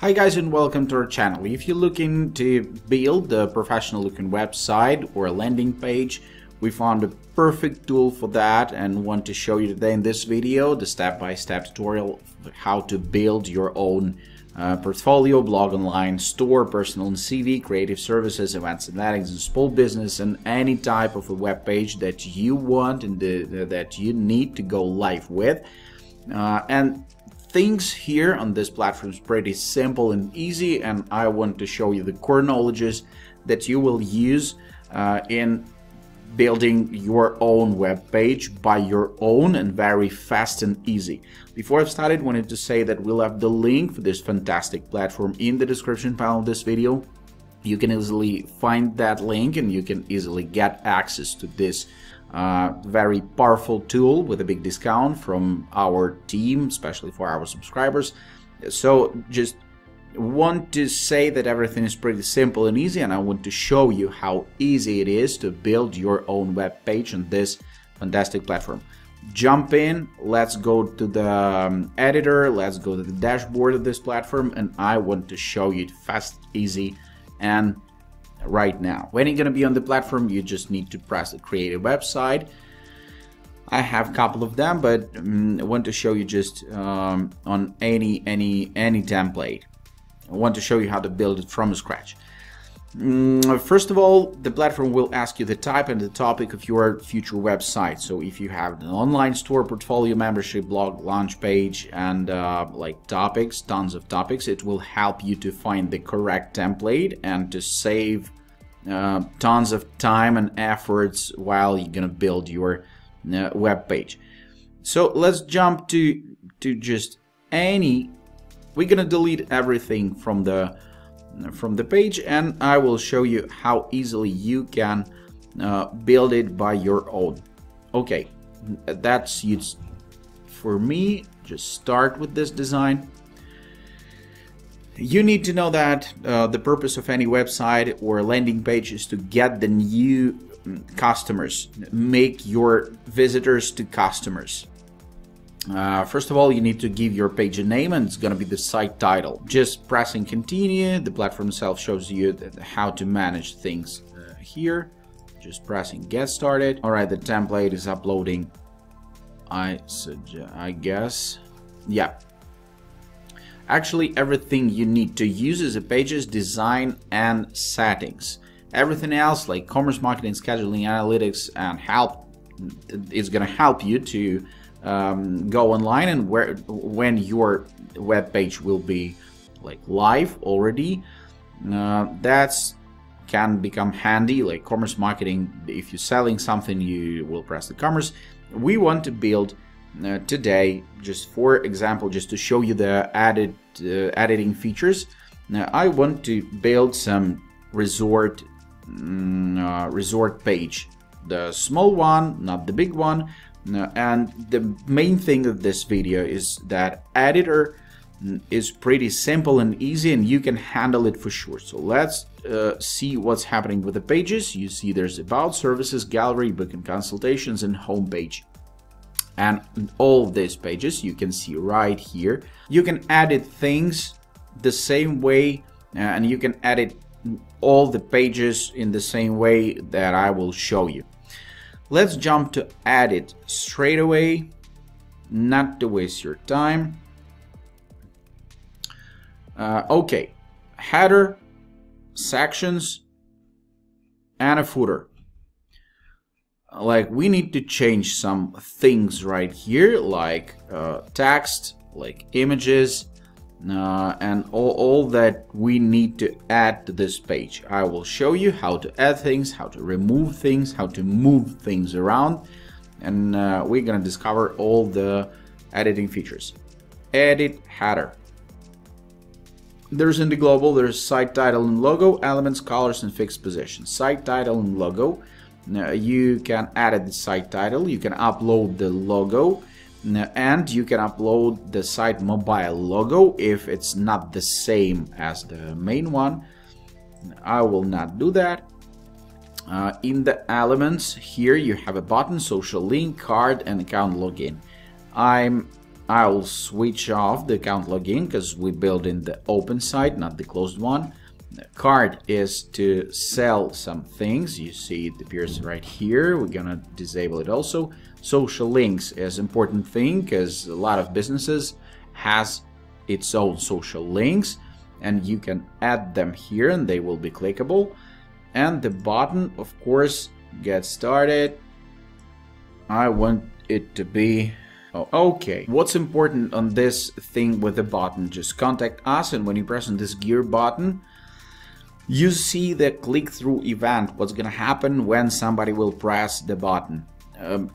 Hi guys and welcome to our channel. If you're looking to build a professional looking website or a landing page, we found a perfect tool for that and want to show you today in this video the step-by-step tutorial of how to build your own portfolio, blog, online store, personal and CV, creative services, events and lettings, and small business, and any type of a web page that you want and that you need to go live with. Things here on this platform is pretty simple and easy, and I want to show you the core knowledges that you will use in building your own web page by your own and very fast and easy. Before I've started, I wanted to say that we'll have the link for this fantastic platform in the description panel of this video. You can easily find that link and you can easily get access to this very powerful tool with a big discount from our team, especially for our subscribers. So just want to say that everything is pretty simple and easy, and I want to show you how easy it is to build your own web page on this fantastic platform. Jump in, let's go to the editor, let's go to the dashboard of this platform, and I want to show you it fast, easy, and right now. When you're gonna be on the platform, you just need to press the create a website. I have a couple of them, but I want to show you just on any template. I want to show you how to build it from scratch. First of all, the platform will ask you the type and the topic of your future website. So if you have an online store, portfolio, membership, blog, launch page, and like topics, tons of topics, it will help you to find the correct template and to save tons of time and efforts while you're gonna build your web page. So let's jump to just any. We're gonna delete everything from the page, and I will show you how easily you can build it by your own. Okay, that's it for me. Just start with this design. You need to know that the purpose of any website or landing page is to get the new customers, make your visitors to customers. First of all, you need to give your page a name, and it's going to be the site title. Just pressing continue, the platform itself shows you how to manage things here. Just pressing get started. All right, the template is uploading. I guess, yeah. Actually, everything you need to use is the page's design and settings. Everything else, like commerce, marketing, scheduling, analytics, and help, is going to help you to go online, and when your web page will be like live already, that's can become handy. Like commerce marketing, if you're selling something, you will press the commerce. We want to build today, just for example, just to show you the added editing features. Now I want to build some resort page, the small one, not the big one. And the main thing of this video is that editor is pretty simple and easy, and you can handle it for sure. So let's see what's happening with the pages. You see there's about, services, gallery, book and consultations, and homepage. And all these pages you can see right here. You can edit things the same way, and you can edit all the pages in the same way that I will show you. Let's jump to edit straight away, not to waste your time. Okay, header, sections, and a footer. Like we need to change some things right here, like text, like images, and all that we need to add to this page. I will show you how to add things, how to remove things, how to move things around, and we're gonna discover all the editing features. Edit header. There's in the global, there's site title and logo, elements, colors, and fixed position. Site title and logo. Now you can edit the site title, you can upload the logo, and you can upload the site mobile logo if it's not the same as the main one. I will not do that. In the elements here you have a button, social link, card, and account login. I'm I'll switch off the account login because we build in the open site, not the closed one. The cart is to sell some things. You see it appears right here. We're gonna disable it also. Social links is important thing because a lot of businesses has its own social links, and you can add them here and they will be clickable. And the button, of course, get started. I want it to be okay. What's important on this thing with the button? Just contact us, and when you press on this gear button, you see the click-through event, what's gonna happen when somebody will press the button.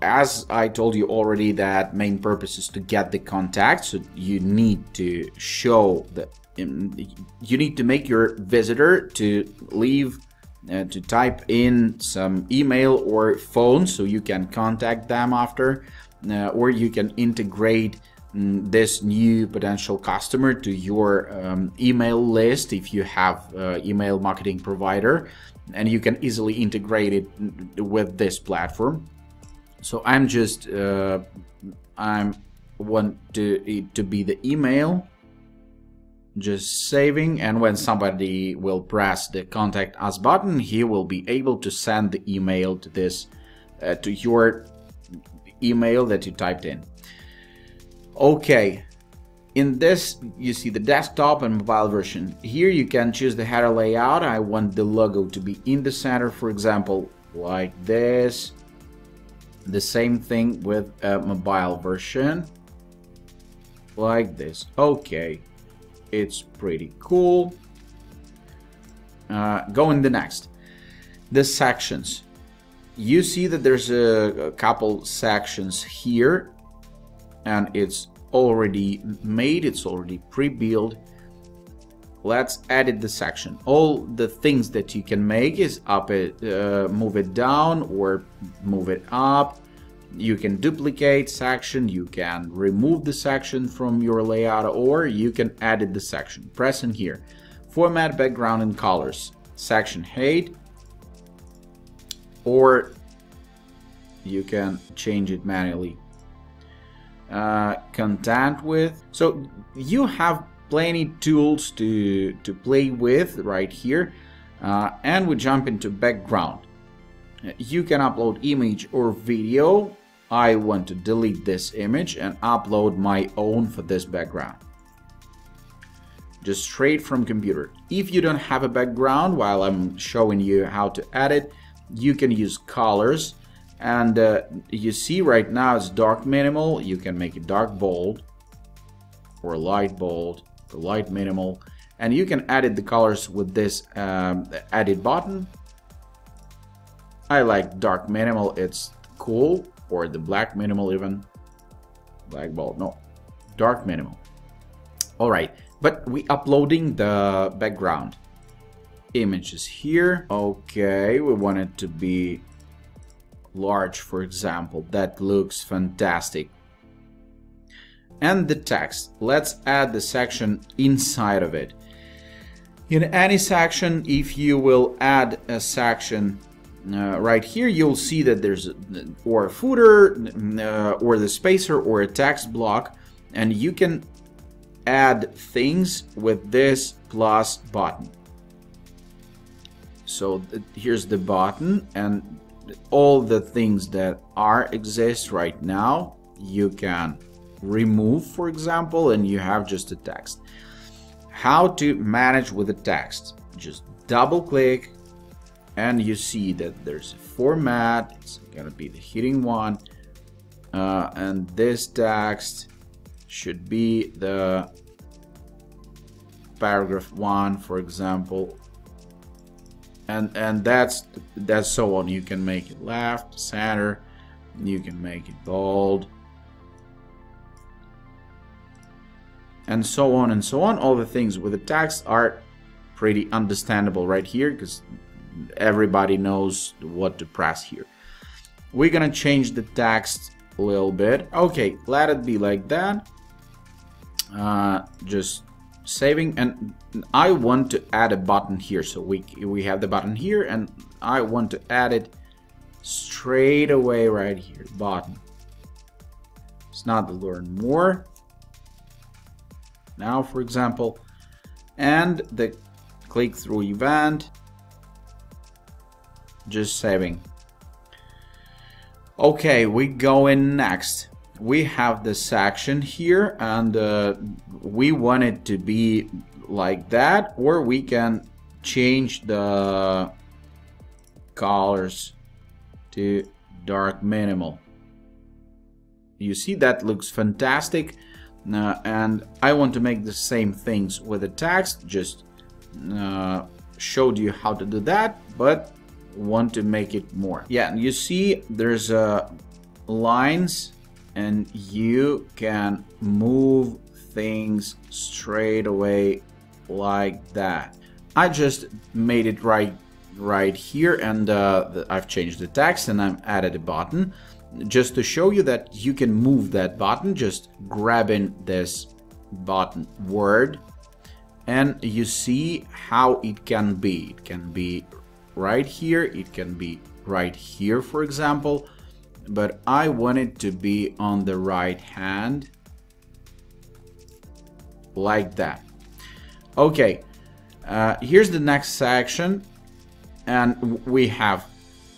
As I told you already, that main purpose is to get the contact, so you need to show that you need to make your visitor to leave to type in some email or phone, so you can contact them after, or you can integrate this new potential customer to your email list if you have email marketing provider, and you can easily integrate it with this platform. So I'm just I want it to be the email, just saving, and when somebody will press the contact us button, he will be able to send the email to this to your email that you typed in. Okay, in this you see the desktop and mobile version. Here you can choose the header layout. I want the logo to be in the center, for example, like this. The same thing with a mobile version, like this. Okay, it's pretty cool. Go in the next. The sections. You see that there's a couple sections here, and it's already made, it's already pre-built. Let's edit the section. All the things that you can make is up it, move it down or move it up. You can duplicate section, you can remove the section from your layout, or you can edit the section. Press in here. Format, background and colors. Section height, or you can change it manually. Content width. So you have plenty tools to play with right here, and we jump into background. You can upload image or video. I want to delete this image and upload my own for this background, just straight from computer. If you don't have a background, while I'm showing you how to edit, you can use colors, and you see right now it's dark minimal. You can make it dark bold or light bold, light minimal, and you can edit the colors with this edit button. I like dark minimal, it's cool, or the black minimal, even black bold, no, dark minimal. All right, but we uploading the background. Image is here. Okay, we want it to be large, for example. That looks fantastic. And the text. Let's add the section inside of it. In any section, if you will add a section right here, you'll see that there's or a footer or the spacer or a text block, and you can add things with this plus button. So here's the button, and all the things that are exist right now you can remove, for example, and you have just a text. How to manage with the text? Just double click, and you see that there's a format. It's gonna be the heading one, and this text should be the paragraph one, for example, and that's so on. You can make it left, center, you can make it bold, and so on and so on. All the things with the text are pretty understandable right here, because everybody knows what to press here. We're gonna change the text a little bit. Okay, let it be like that. Just saving, and I want to add a button here. So we have the button here, and I want to add it straight away right here. Button. It's not learn more. now, for example, and the click-through event, just saving. Okay, we go in next. We have the section here, and we want it to be like that, or we can change the colors to dark minimal. You see, that looks fantastic, and I want to make the same things with the text. Just showed you how to do that, but want to make it more. Yeah, you see there's lines, and you can move things straight away like that. I just made it right here, and I've changed the text, and I've added a button just to show you that you can move that button, just grabbing this button word, and you see how it can be. It can be right here, it can be right here, for example, but I want it to be on the right hand like that. Okay, here's the next section, and we have,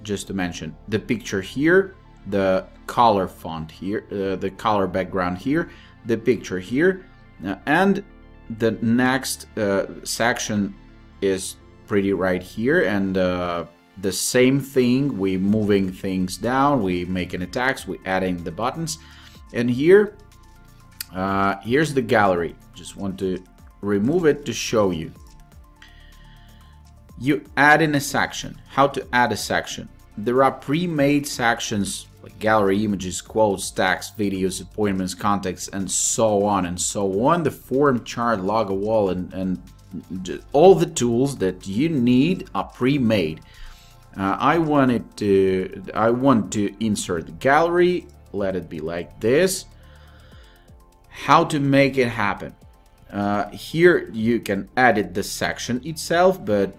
just to mention, the picture here, the color font here, the color background here, the picture here, and the next section is pretty right here, and the same thing. We're moving things down, we're making a text, we're adding the buttons, and here here's the gallery. Just want to remove it to show you. You add in a section. How to add a section? There are pre-made sections like gallery, images, quotes, text, videos, appointments, contacts, and so on and so on. The form, chart, logo, wall, and all the tools that you need are pre-made. I want to insert the gallery. Let it be like this. How to make it happen? Here you can edit the section itself, but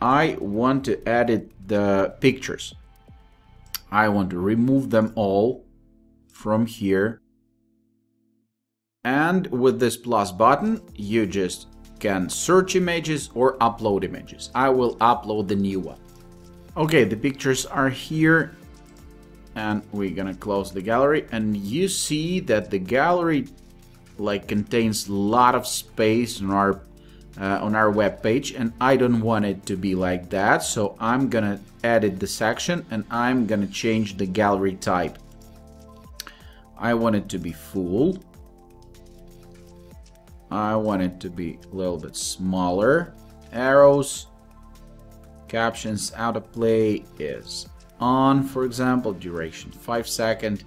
I want to edit the pictures. I want to remove them all from here, and with this plus button you just can search images or upload images. I will upload the new one. Okay, the pictures are here, and we're gonna close the gallery, and you see that the gallery like contains a lot of space on our web page, and I don't want it to be like that, so I'm gonna edit the section, and I'm gonna change the gallery type. I want it to be full. I want it to be a little bit smaller. Arrows, captions, autoplay is on, for example, duration 5 seconds,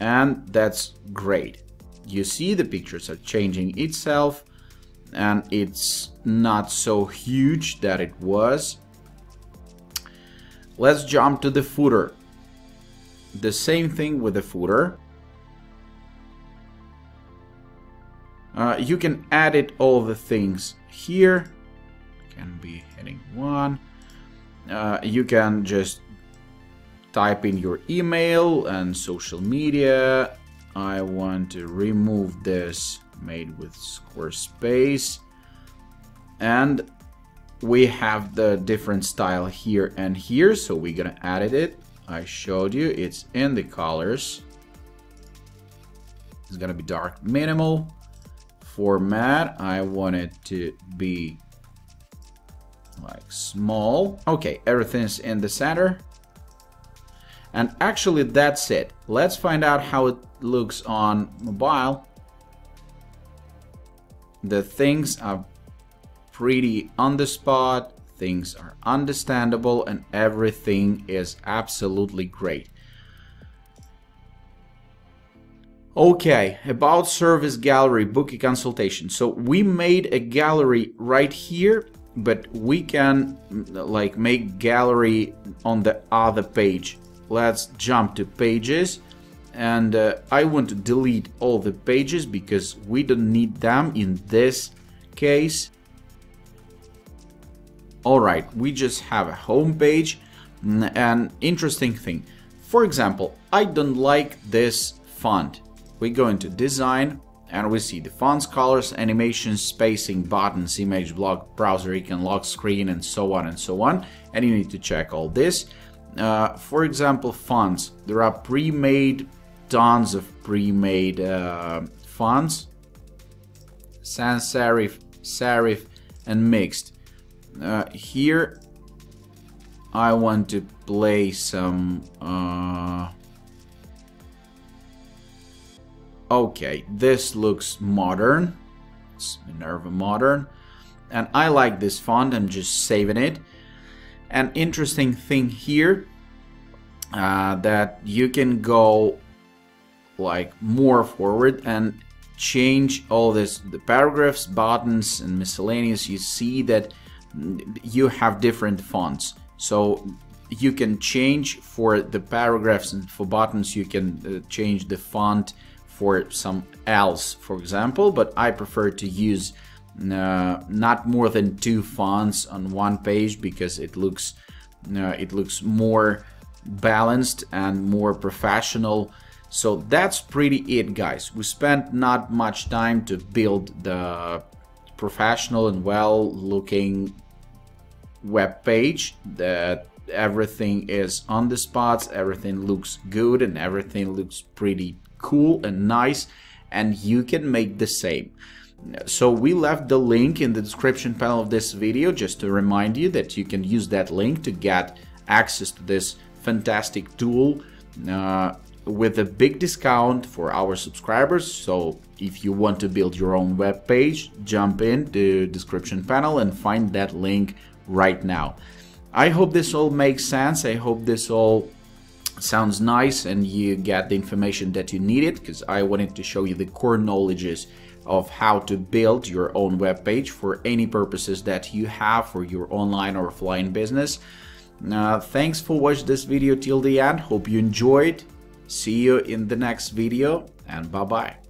and that's great. You see the pictures are changing itself, and it's not so huge that it was. Let's jump to the footer. The same thing with the footer. You can edit all the things here. Can be heading 1. You can just type in your email and social media. I want to remove this made with SquareSpace, and we have the different style here and here, so we're gonna edit it. I showed you, it's in the colors. It's gonna be dark minimal. Format, I want it to be like small. Okay, everything's in the center. And actually that's it. Let's find out how it looks on mobile. The things are pretty on the spot, things are understandable, and everything is absolutely great. Okay, about service gallery, book a consultation. So we made a gallery right here, but we can like make gallery on the other page. Let's jump to pages, and I want to delete all the pages because we don't need them in this case. All right, we just have a home page. An interesting thing, for example, I don't like this font. We go into design, and we see the fonts, colors, animations, spacing, buttons, image block, browser icon, lock screen, and so on and so on. And you need to check all this. For example, fonts. There are pre-made, tons of pre-made fonts. Sans serif, serif, and mixed. Here I want to play some... Okay, this looks modern. It's Minerva Modern. And I like this font, I'm just saving it. An interesting thing here that you can go like more forward and change all this, the paragraphs, buttons, and miscellaneous. You see that you have different fonts. So you can change for the paragraphs and for buttons, you can change the font for some else, for example, but I prefer to use not more than 2 fonts on one page because it looks more balanced and more professional. So that's pretty it, guys. We spent not much time to build the professional and well-looking web page that everything is on the spots, everything looks good, and everything looks pretty cool and nice, and you can make the same. So we left the link in the description panel of this video just to remind you that you can use that link to get access to this fantastic tool with a big discount for our subscribers. So if you want to build your own web page, jump in to the description panel and find that link right now. I hope this all makes sense. I hope this all sounds nice and you get the information that you needed, because I wanted to show you the core knowledges of how to build your own web page for any purposes that you have for your online or offline business. Thanks for watching this video till the end. Hope you enjoyed. See you in the next video, and bye-bye.